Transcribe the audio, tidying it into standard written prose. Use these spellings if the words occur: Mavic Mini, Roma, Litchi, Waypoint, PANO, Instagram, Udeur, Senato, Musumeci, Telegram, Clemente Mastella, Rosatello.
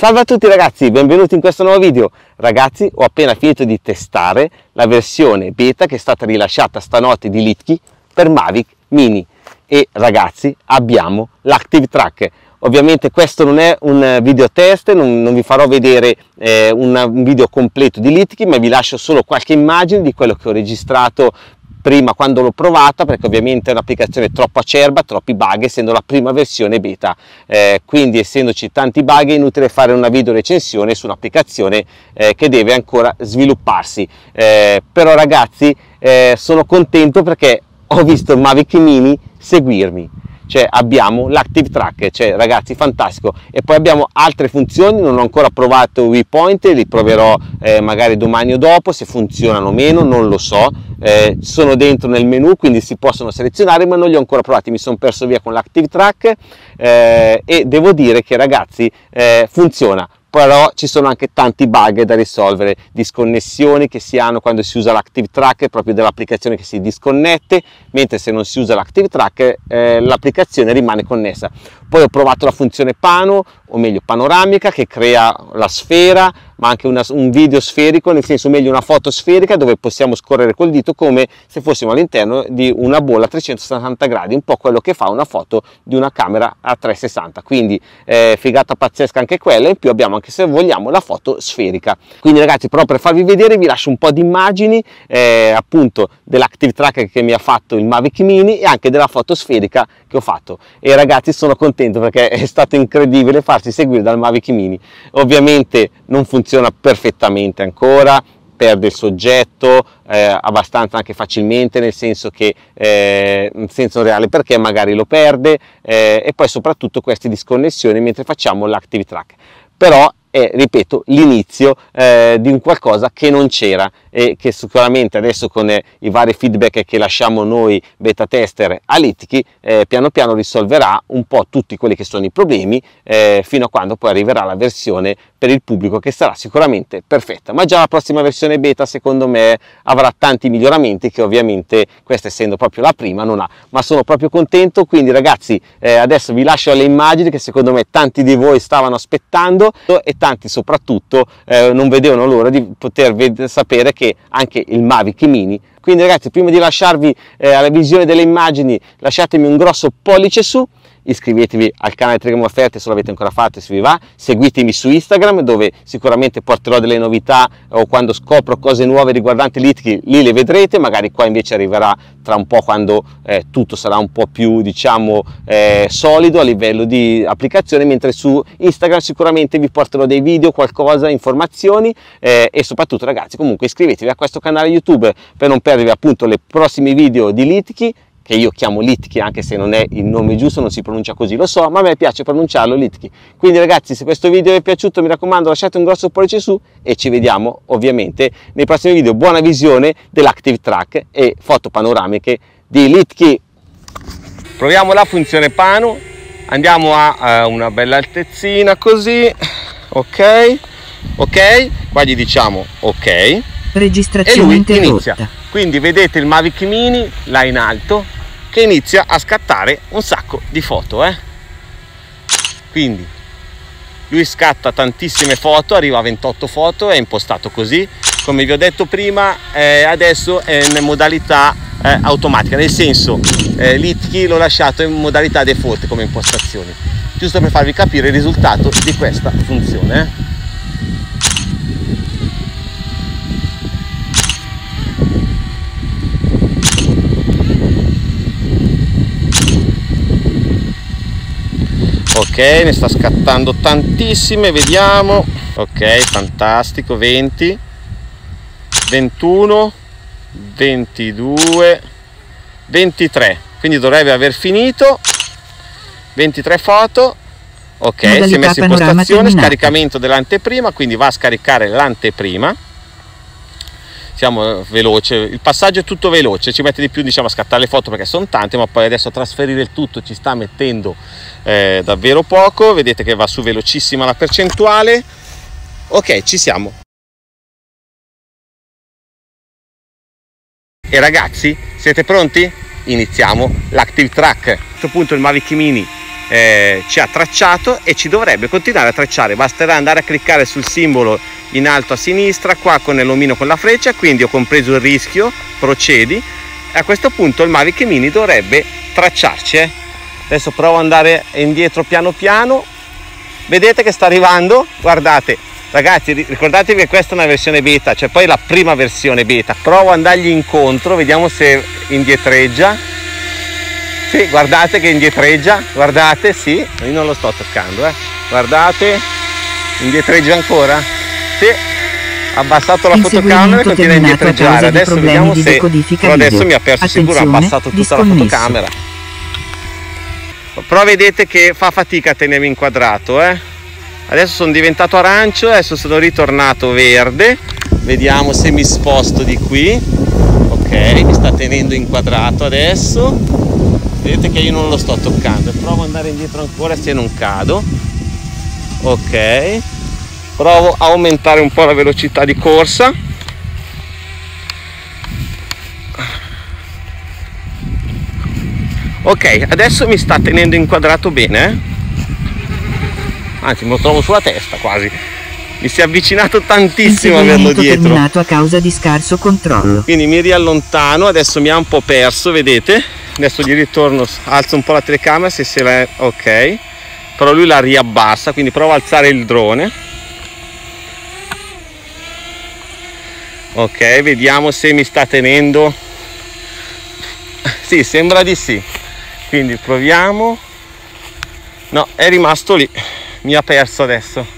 Salve a tutti ragazzi, benvenuti in questo nuovo video. Ragazzi, ho appena finito di testare la versione beta che è stata rilasciata stanotte di Litchi per Mavic Mini e ragazzi abbiamo l'Active Track. Ovviamente questo non è un video test, non vi farò vedere un video completo di Litchi, ma vi lascio solo qualche immagine di quello che ho registrato prima quando l'ho provata, perché ovviamente è un'applicazione troppo acerba, troppi bug, essendo la prima versione beta, quindi essendoci tanti bug è inutile fare una video recensione su un'applicazione che deve ancora svilupparsi, però ragazzi sono contento perché ho visto Mavic Mini seguirmi, cioè abbiamo l'Active Track, cioè ragazzi fantastico. E poi abbiamo altre funzioni, non ho ancora provato Waypoint, li proverò magari domani o dopo, se funzionano o meno non lo so, sono dentro nel menu quindi si possono selezionare, ma non li ho ancora provati, mi sono perso via con l'Active Track e devo dire che ragazzi funziona. Però ci sono anche tanti bug da risolvere, disconnessioni che si hanno quando si usa l'Active Track, è proprio dell'applicazione che si disconnette, mentre se non si usa l'Active Track l'applicazione rimane connessa. Poi ho provato la funzione Pano, o meglio panoramica, che crea la sfera, ma anche un video sferico, nel senso meglio una foto sferica dove possiamo scorrere col dito come se fossimo all'interno di una bolla a 360 gradi, un po' quello che fa una foto di una camera a 360, quindi figata pazzesca anche quella. In più abbiamo anche, se vogliamo, la foto sferica. Quindi ragazzi, proprio per farvi vedere vi lascio un po' di immagini appunto dell'Active Track che mi ha fatto il Mavic Mini e anche della foto sferica che ho fatto, e ragazzi sono contento perché è stato incredibile farsi seguire dal Mavic Mini. Ovviamente non funziona perfettamente ancora, perde il soggetto abbastanza anche facilmente, nel senso che in senso reale, perché magari lo perde, e poi soprattutto queste disconnessioni mentre facciamo l'Active Track. Però è, ripeto, l'inizio di un qualcosa che non c'era e che sicuramente adesso con i vari feedback che lasciamo noi beta tester a Litchi piano piano risolverà un po' tutti quelli che sono i problemi, fino a quando poi arriverà la versione per il pubblico che sarà sicuramente perfetta. Ma già la prossima versione beta secondo me avrà tanti miglioramenti che ovviamente questa, essendo proprio la prima, non ha, ma sono proprio contento. Quindi ragazzi adesso vi lascio alle immagini che secondo me tanti di voi stavano aspettando e tanti soprattutto non vedevano l'ora di poter sapere che anche il Mavic Mini. Quindi ragazzi, prima di lasciarvi alla visione delle immagini, lasciatemi un grosso pollice su, iscrivetevi al canale Telegramma Offerte se l'avete ancora fatto, se vi va, seguitemi su Instagram dove sicuramente porterò delle novità, o quando scopro cose nuove riguardanti Litchi lì le vedrete, magari qua invece arriverà tra un po' quando tutto sarà un po' più, diciamo, solido a livello di applicazione, mentre su Instagram sicuramente vi porterò dei video, qualcosa, informazioni, e soprattutto ragazzi comunque iscrivetevi a questo canale YouTube per non perdervi appunto le prossime video di Litchi, che io chiamo Litchi anche se non è il nome giusto, non si pronuncia così, lo so, ma a me piace pronunciarlo Litchi. Quindi ragazzi, se questo video vi è piaciuto mi raccomando lasciate un grosso pollice su e ci vediamo ovviamente nei prossimi video. Buona visione dell'Active Track e foto panoramiche di Litchi. Proviamo la funzione Pano, andiamo a una bella altezzina così, ok, qua gli diciamo ok, registrazione e lui interrotta. Inizia. Quindi vedete il Mavic Mini là in alto che inizia a scattare un sacco di foto, quindi lui scatta tantissime foto, arriva a 28 foto, è impostato così come vi ho detto prima. Adesso è in modalità automatica, nel senso Litchi l'ho lasciato in modalità default come impostazione, giusto per farvi capire il risultato di questa funzione. Ok, ne sta scattando tantissime, vediamo, ok, fantastico, 20, 21, 22, 23, quindi dovrebbe aver finito, 23 foto, ok, modalità si è messo in postazione, scaricamento dell'anteprima, quindi va a scaricare l'anteprima, siamo veloce, il passaggio è tutto veloce, ci mette di più diciamo a scattare le foto perché sono tante, ma poi adesso a trasferire il tutto ci sta mettendo davvero poco, vedete che va su velocissima la percentuale. Ok, ci siamo. E ragazzi, siete pronti? Iniziamo l'Active Track. A questo punto il Mavic Mini ci ha tracciato e ci dovrebbe continuare a tracciare. Basterà andare a cliccare sul simbolo in alto a sinistra, qua con l'omino con la freccia, quindi ho compreso il rischio, procedi. A questo punto il Mavic Mini dovrebbe tracciarci. Adesso provo ad andare indietro piano piano. Vedete che sta arrivando? Guardate ragazzi, ricordatevi che questa è una versione beta, cioè poi la prima versione beta. Provo ad andargli incontro, vediamo se indietreggia. Sì, guardate che indietreggia, guardate, sì, io non lo sto toccando, guardate, indietreggia ancora. Sì, ha abbassato la fotocamera e continua a indietreggiare. Adesso vediamo se, però adesso mi ha perso. Attenzione, sicuro, ha abbassato tutta la fotocamera. Però vedete che fa fatica a tenermi inquadrato, Adesso sono diventato arancio, adesso sono ritornato verde. Vediamo se mi sposto di qui. Ok, mi sta tenendo inquadrato adesso. Vedete che io non lo sto toccando. Provo ad andare indietro ancora se non cado. Ok, provo a aumentare un po' la velocità di corsa. Ok, adesso mi sta tenendo inquadrato bene, anzi me lo trovo sulla testa quasi, mi si è avvicinato tantissimo a averlo dietro a causa di scarso controllo. Quindi mi riallontano, adesso mi ha un po' perso, vedete, adesso gli ritorno, alzo un po' la telecamera se la... ok, però lui la riabbassa, quindi provo a alzare il drone. Ok, vediamo se mi sta tenendo. Sì, sembra di sì, quindi proviamo. No, è rimasto lì, mi ha perso adesso.